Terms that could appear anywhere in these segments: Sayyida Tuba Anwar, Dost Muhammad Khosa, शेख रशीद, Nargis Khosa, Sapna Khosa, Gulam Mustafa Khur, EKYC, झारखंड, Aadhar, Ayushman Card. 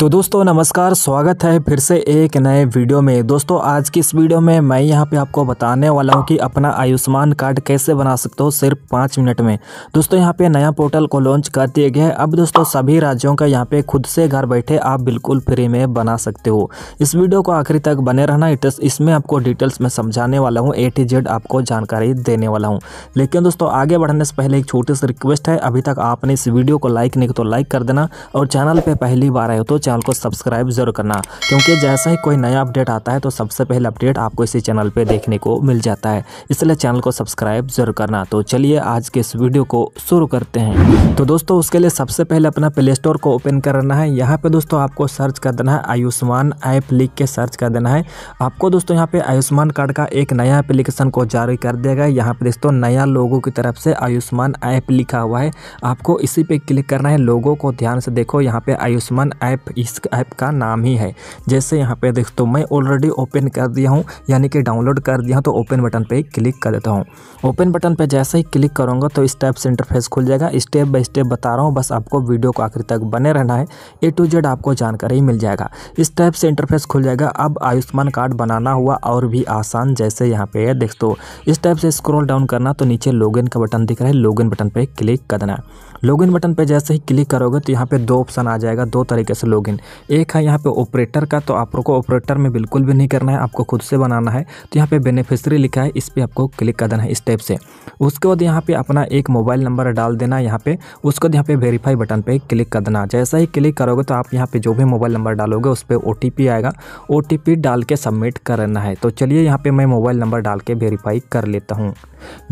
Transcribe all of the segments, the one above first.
तो दोस्तों नमस्कार, स्वागत है फिर से एक नए वीडियो में। दोस्तों आज की इस वीडियो में मैं यहाँ पे आपको बताने वाला हूँ कि अपना आयुष्मान कार्ड कैसे बना सकते हो सिर्फ 5 मिनट में। दोस्तों यहाँ पे नया पोर्टल को लॉन्च कर दिया गया है। अब दोस्तों सभी राज्यों का यहाँ पे खुद से घर बैठे आप बिल्कुल फ्री में बना सकते हो। इस वीडियो को आखिरी तक बने रहना, इसमें आपको डिटेल्स में समझाने वाला हूँ, A to Z आपको जानकारी देने वाला हूँ। लेकिन दोस्तों आगे बढ़ने से पहले एक छोटी सी रिक्वेस्ट है, अभी तक आपने इस वीडियो को लाइक नहीं तो लाइक कर देना, और चैनल पर पहली बार आए हो तो चैनल को सब्सक्राइब जरूर करना, क्योंकि जैसा ही कोई नया अपडेट आता है तो सबसे पहले अपडेट आपको इसी चैनल पे देखने को मिल जाता है, इसलिए चैनल को सब्सक्राइब जरूर करना। तो चलिए आज के इस वीडियो को शुरू करते हैं। तो दोस्तों उसके लिए सबसे पहले अपना प्ले स्टोर को ओपन करना है। यहाँ पे दोस्तों आपको सर्च कर देना है आयुष्मान ऐप, लिख के सर्च कर देना है आपको। दोस्तों यहाँ पे आयुष्मान कार्ड का एक नया एप्लीकेशन को जारी कर दिया गया। यहाँ पे दोस्तों नया लोगों की तरफ से आयुष्मान ऐप लिखा हुआ है, आपको इसी पे क्लिक करना है। लोगों को ध्यान से देखो, यहाँ पे आयुष्मान ऐप, इस ऐप का नाम ही है। जैसे यहाँ पे देखो, तो मैं ऑलरेडी ओपन कर दिया हूँ, यानी कि डाउनलोड कर दिया हूँ, तो ओपन बटन पे क्लिक कर देता हूँ। ओपन बटन पे जैसे ही क्लिक करूँगा तो इस टाइप से इंटरफेस खुल जाएगा। स्टेप बाय स्टेप बता रहा हूँ, बस आपको वीडियो को आखिर तक बने रहना है, A to Z आपको जानकारी मिल जाएगा। इस टाइप से इंटरफेस खुल जाएगा। अब आयुष्मान कार्ड बनाना हुआ और भी आसान। जैसे यहाँ पे देखो तो इस टाइप से स्क्रॉल डाउन करना, तो नीचे लॉगिन का बटन दिख रहा है, लॉगिन बटन पे क्लिक कर देना। लॉगिन बटन पे जैसे ही क्लिक करोगे तो यहाँ पे 2 ऑप्शन आ जाएगा, 2 तरीके से लॉगिन। एक है यहाँ पे ऑपरेटर का, तो आपको ऑपरेटर में बिल्कुल भी नहीं करना है, आपको खुद से बनाना है। तो यहाँ पे बेनिफिशियरी लिखा है, इस पे आपको क्लिक कर देना है इस टाइप से। उसके बाद यहाँ पे अपना एक मोबाइल नंबर डाल देना यहाँ पे। उसके बाद यहाँ पे वेरीफाई बटन पे क्लिक कर देना। जैसा ही क्लिक करोगे तो आप यहाँ पे जो भी मोबाइल नंबर डालोगे उस पर OTP आएगा, OTP डाल के सबमिट करना है। तो चलिए यहाँ पे मैं मोबाइल नंबर डाल के वेरीफाई कर लेता हूँ।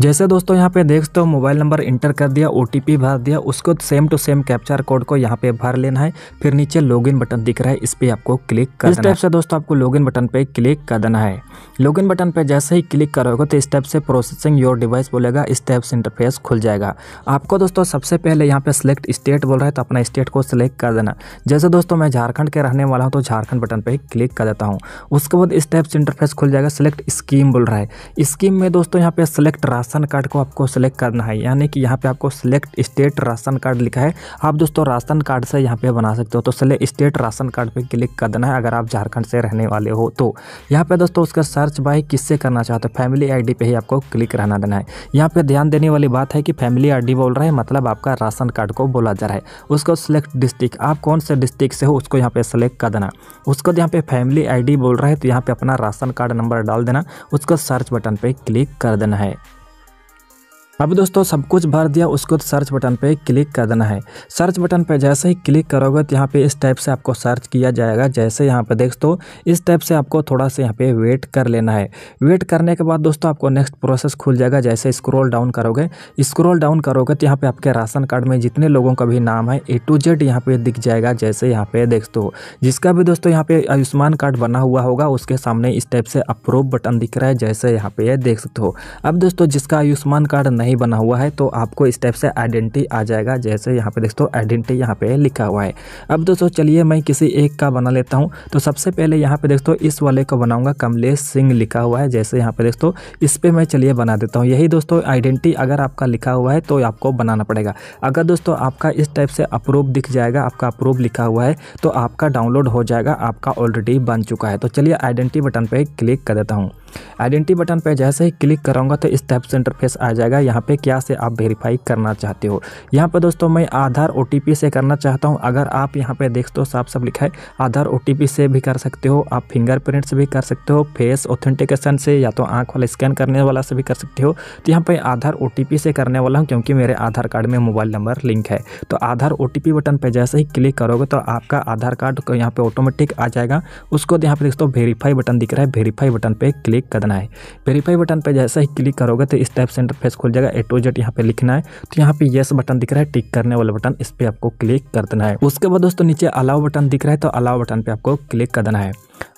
जैसे दोस्तों यहाँ पे देखते हो, मोबाइल नंबर इंटर कर दिया, OTP भर दिया, उसको same to same capture code को यहाँ पे भर लेना है। फिर नीचे लॉगिन बटन दिख रहा है, इस पे आपको क्लिक कर देना है। इस टाइप से दोस्तों आपको लॉगिन बटन पे क्लिक कर देना है। लॉगिन बटन पे जैसे ही क्लिक करोगे तो इस टाइप से प्रोसेसिंग योर डिवाइस बोलेगा, इस टाइप से इंटरफेस खुल जाएगा। आपको दोस्तों सबसे पहले यहाँ पे सिलेक्ट स्टेट बोल रहा है, तो अपना स्टेट को सिलेक्ट कर देना। जैसे दोस्तों मैं झारखंड के रहने वाला हूँ तो झारखंड बटन पे क्लिक कर देता हूँ। उसके बाद इस टाइप से इंटरफेस खुल जाएगा। सिलेक्ट स्कीम बोल रहा है, स्कीम में दोस्तों यहाँ पे सिलेक्ट राशन कार्ड को आपको सिलेक्ट करना है, यानी कि यहाँ पे आपको सिलेक्ट स्टेट राशन कार्ड लिखा है। आप दोस्तों राशन कार्ड से यहाँ पे बना सकते हो, तो सिलेक्ट स्टेट राशन कार्ड पे क्लिक कर देना है अगर आप झारखंड से रहने वाले हो तो। यहाँ पे दोस्तों उसका सर्च बाय किससे करना चाहते हो, फैमिली आईडी पे ही आपको क्लिक रहना देना है। यहाँ पे ध्यान देने वाली बात है कि फैमिली आईडी बोल रहा है, मतलब आपका राशन कार्ड को बोला जा रहा है। उसको सिलेक्ट डिस्ट्रिक्ट, आप कौन से डिस्ट्रिक्ट से हो उसको यहाँ पे सिलेक्ट कर देना। उसको यहाँ पे फैमिली ID बोल रहा है, तो यहाँ पे अपना राशन कार्ड नंबर डाल देना। उसको सर्च बटन पे क्लिक कर देना है। अब दोस्तों सब कुछ भर दिया, उसको सर्च बटन पे क्लिक कर देना है। सर्च बटन पे जैसे ही क्लिक करोगे तो यहाँ पे इस टाइप से आपको सर्च किया जाएगा। जैसे यहाँ पे दोस्तों इस टाइप से आपको थोड़ा सा यहाँ पे वेट कर लेना है। वेट करने के बाद दोस्तों आपको नेक्स्ट प्रोसेस खुल जाएगा। जैसे स्क्रॉल डाउन करोगे, स्क्रॉल डाउन करोगे तो यहाँ पे आपके राशन कार्ड में जितने लोगों का भी नाम है A to Z यहाँ पे दिख जाएगा। जैसे यहाँ पे दोस्तों जिसका भी दोस्तों यहाँ पे आयुष्मान कार्ड बना हुआ होगा उसके सामने इस टाइप से अप्रूव बटन दिख रहा है, जैसे यहाँ पे देख सकते हो। अब दोस्तों जिसका आयुष्मान कार्ड नहीं बना हुआ है तो आपको इस टाइप से आइडेंटिटी आ जाएगा। जैसे यहाँ पे दोस्तों आइडेंटिटी यहाँ पे लिखा हुआ है। अब दोस्तों चलिए मैं किसी एक का बना लेता हूँ। तो सबसे पहले यहाँ पे दोस्तों इस वाले को बनाऊंगा, कमलेश सिंह लिखा हुआ है। जैसे यहाँ पे दोस्तों इस पे मैं चलिए बना देता हूँ। यही दोस्तों आइडेंटिटी अगर आपका लिखा हुआ है तो आपको बनाना पड़ेगा। अगर दोस्तों आपका इस टाइप से अप्रूव दिख जाएगा, आपका अप्रूव लिखा हुआ है तो आपका डाउनलोड हो जाएगा, आपका ऑलरेडी बन चुका है। तो चलिए आइडेंटिटी बटन पर क्लिक कर देता हूँ। आइडेंटिटी बटन पर जैसे ही क्लिक करूँगा तो इस टाइप से इंटरफेस आ जाएगा। यहाँ पे क्या से आप वेरीफाई करना चाहते हो, यहाँ पे दोस्तों मैं आधार OTP से करना चाहता हूँ। अगर आप यहाँ पे देखते हो साफ सब लिखा है, आधार OTP से भी कर सकते हो, आप फिंगरप्रिंट से भी कर सकते हो, फेस ऑथेंटिकेशन से या तो आंख वाला स्कैन करने वाला से भी कर सकते हो। तो यहाँ पे आधार OTP से करने वाला हूँ, क्योंकि मेरे आधार कार्ड में मोबाइल नंबर लिंक है। तो आधार OTP बटन पर जैसे ही क्लिक करोगे तो आपका आधार कार्ड यहाँ पे ऑटोमेटिक आ जाएगा। उसको यहाँ पे दोस्तों वेरीफाई बटन दिख रहा है, वेरीफाई बटन पर क्लिक करना है। वेरीफाई बटन पर जैसे ही क्लिक करोगे तो इस टाइप से इंटरफेस खुल जाएगा। A to Z यहाँ पे लिखना है, तो यहाँ पे यस बटन दिख रहा है, टिक करने वाला बटन, इस पे आपको क्लिक कर देना है। उसके बाद दोस्तों नीचे अलाउ बटन दिख रहा है, तो अलाउ बटन पे आपको क्लिक कर देना है।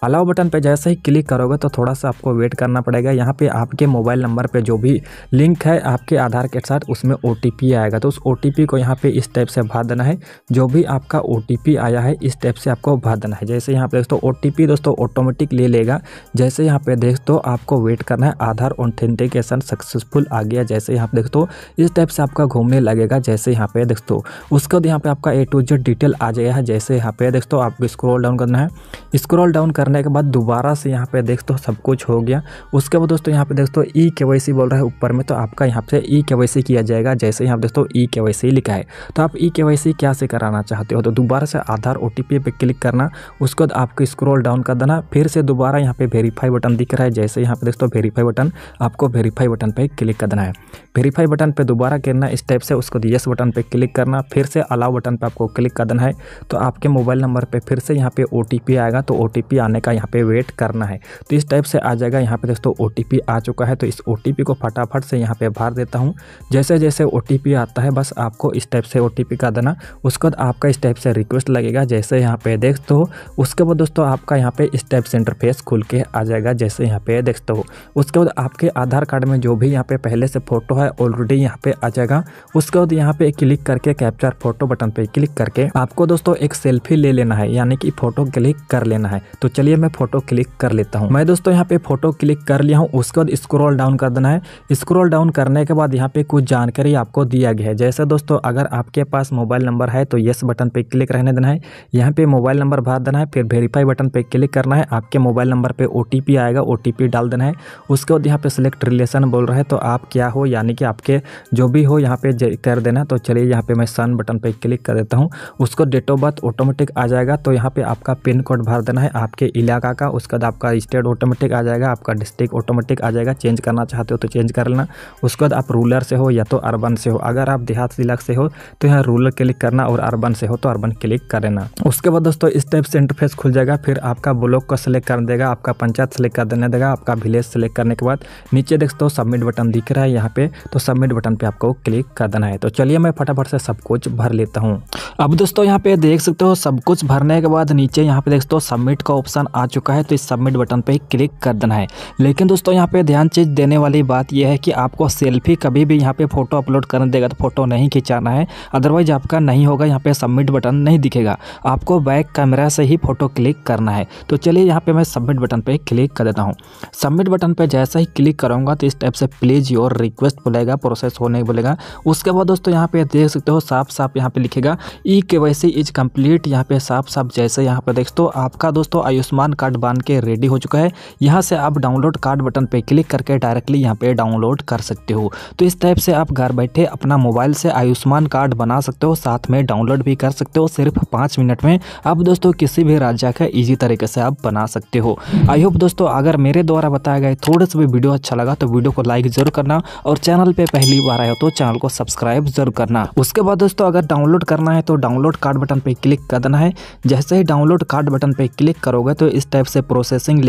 अलाउ बटन पे जैसे ही क्लिक करोगे तो थोड़ा सा आपको वेट करना पड़ेगा। यहाँ पे आपके मोबाइल नंबर पे जो भी लिंक है आपके आधार के साथ उसमें ओटीपी आएगा, तो उस ओटीपी को यहाँ पे इस टाइप से भर देना है। जो भी आपका ओटीपी आया है इस टाइप से आपको भर देना है। जैसे यहाँ पे दोस्तों ओटीपी दोस्तों ऑटोमेटिक ले लेगा। जैसे यहाँ पे देख दो आपको वेट करना है, आधार ऑथेंटिकेशन सक्सेसफुल आ गया। जैसे यहाँ पे देख दो इस टाइप से आपका घूमने लगेगा। जैसे यहाँ पे देख दो उसके बाद यहाँ पे आपका A to Z डिटेल आ जाएगा। जैसे यहाँ पे देख दो आपको स्क्रॉल डाउन करना है। स्क्रॉल डाउन करने के बाद दोबारा से यहाँ पे देख दो सब कुछ हो गया। उसके बाद दोस्तों यहाँ पे देख दो EKYC बोल रहा है ऊपर में, तो आपका यहाँ पे EKYC किया जाएगा। जैसे यहाँ पे देख दो EKYC लिखा है, तो आप EKYC क्या से कराना चाहते हो, तो दोबारा से आधार OTP पे क्लिक करना। उसके बाद आपको स्क्रॉल डाउन कर देना। फिर से दोबारा यहाँ पे वेरीफाई बटन दिख रहा है। जैसे यहाँ पे देख दो वेरीफाई बटन, आपको वेरीफाई बटन पर क्लिक कर देना है। वेरीफाई बटन पर दोबारा करना इस टाइप से। उसको यस बटन पर क्लिक करना। फिर से अलाउ बटन पर आपको क्लिक कर देना है। तो आपके मोबाइल नंबर पर फिर से यहाँ पे OTP आएगा, तो OTP आने का यहाँ पे वेट करना है। तो इस टाइप से आ जाएगा। यहाँ पे दोस्तों OTP आ चुका है, तो इस OTP को फटाफट से यहाँ पे भर देता हूँ। जैसे जैसे OTP आता है बस आपको इस टाइप से OTP का देना। उसके बाद आपका इस टाइप से रिक्वेस्ट लगेगा। जैसे यहाँ पे देखते हो उसके बाद दोस्तों आपका यहाँ पे इस टाइप से इंटरफेस खुल के आ जाएगा। जैसे यहाँ पे देखते हो उसके बाद आपके आधार कार्ड में जो भी यहाँ पे पहले से फोटो है ऑलरेडी यहाँ पे आ जाएगा। उसके बाद यहाँ पे क्लिक करके कैप्चर फोटो बटन पे क्लिक करके आपको दोस्तों एक सेल्फी ले लेना है, यानी कि फोटो क्लिक कर लेना है। तो चलिए मैं फोटो क्लिक कर लेता हूँ। मैं दोस्तों यहाँ पे फोटो क्लिक कर लिया हूँ। उसके बाद स्क्रॉल डाउन कर देना है। स्क्रॉल डाउन करने के बाद यहाँ पे कुछ जानकारी आपको दिया गया है। जैसे दोस्तों अगर आपके पास मोबाइल नंबर है तो यस बटन पे क्लिक रहने देना है। यहाँ पे मोबाइल नंबर भर देना है। फिर वेरीफाई बटन पे क्लिक करना है। आपके मोबाइल नंबर पर OTP आएगा, OTP डाल देना है। उसके बाद यहाँ पे सिलेक्ट रिलेशन बोल रहा है, तो आप क्या हो यानी कि आपके जो भी हो यहाँ पे कर देना। तो चलिए यहाँ पे मैं सन बटन पर क्लिक कर देता हूँ। उसको डेट ऑफ बर्थ ऑटोमेटिक आ जाएगा। तो यहाँ पे आपका पिन कोड भर देना है आपके इलाका का। उसके बाद आपका स्टेट ऑटोमेटिक आ जाएगा, आपका डिस्ट्रिक्ट ऑटोमेटिक आ जाएगा। चेंज करना चाहते हो तो चेंज कर लेना। उसके बाद आप रूरल से हो या तो अर्बन से हो। अगर आप देहात इलाके से हो तो यहाँ रूरल क्लिक करना, और अर्बन से हो तो अर्बन क्लिक कर लेना। उसके बाद दोस्तों इस टाइप से इंटरफेस खुल जाएगा। फिर आपका ब्लॉक को सिलेक्ट कर देगा, आपका पंचायत सेलेक्ट कर देने देगा। आपका विलेज सेलेक्ट करने के बाद नीचे देखते हो सबमिट बटन दिख रहा है यहाँ पे, तो सबमिट बटन पर आपको क्लिक कर देना है। तो चलिए मैं फटाफट से सब कुछ भर लेता हूँ। अब दोस्तों यहाँ पे देख सकते हो सब कुछ भरने के बाद नीचे यहाँ पे देखते हो सबमिट का ऑप्शन आ चुका है, तो इस सबमिट बटन पे क्लिक कर देना है। लेकिन दोस्तों यहाँ पे ध्यान चीज देने वाली बात यह है कि आपको सेल्फी कभी भी यहाँ पे फोटो अपलोड करने देगा तो फोटो नहीं खिंचाना है, अदरवाइज आपका नहीं होगा, यहाँ पे सबमिट बटन नहीं दिखेगा। आपको बैक कैमरा से ही फोटो क्लिक करना है। तो चलिए यहाँ पे मैं सबमिट बटन पे क्लिक कर देता हूँ। सबमिट बटन पे जैसा ही क्लिक करूँगा तो इस टाइप से प्लीज योर रिक्वेस्ट बोलेगा, प्रोसेस होने बोलेगा। उसके बाद दोस्तों यहाँ पे देख सकते हो साफ साफ यहाँ पे लिखेगा EKYC इज कंप्लीट, यहाँ पे साफ साफ। जैसे यहाँ पे देखते हो आपका दोस्तों आयुष्मान कार्ड बन के रेडी हो चुका है। यहाँ से आप डाउनलोड कार्ड बटन पे क्लिक करके डायरेक्टली यहाँ पे डाउनलोड कर सकते हो। तो इस टाइप से आप घर बैठे अपना मोबाइल से आयुष्मान कार्ड बना सकते हो, साथ में डाउनलोड भी कर सकते हो सिर्फ 5 मिनट में। आप दोस्तों किसी भी राज्य का ईजी तरीके से आप बना सकते हो। आई होप दोस्तों अगर मेरे द्वारा बताया गया थोड़ा सा भी वीडियो अच्छा लगा तो वीडियो को लाइक जरूर करना, और चैनल पर पहली बार आए हो तो चैनल को सब्सक्राइब जरूर करना। उसके बाद दोस्तों अगर डाउनलोड करना है तो डाउनलोड कार्ड बटन पर क्लिक कर देना है। जैसे ही डाउनलोड कार्ड बटन पर क्लिक करोगे तो इस टाइप से प्रोसेसिंग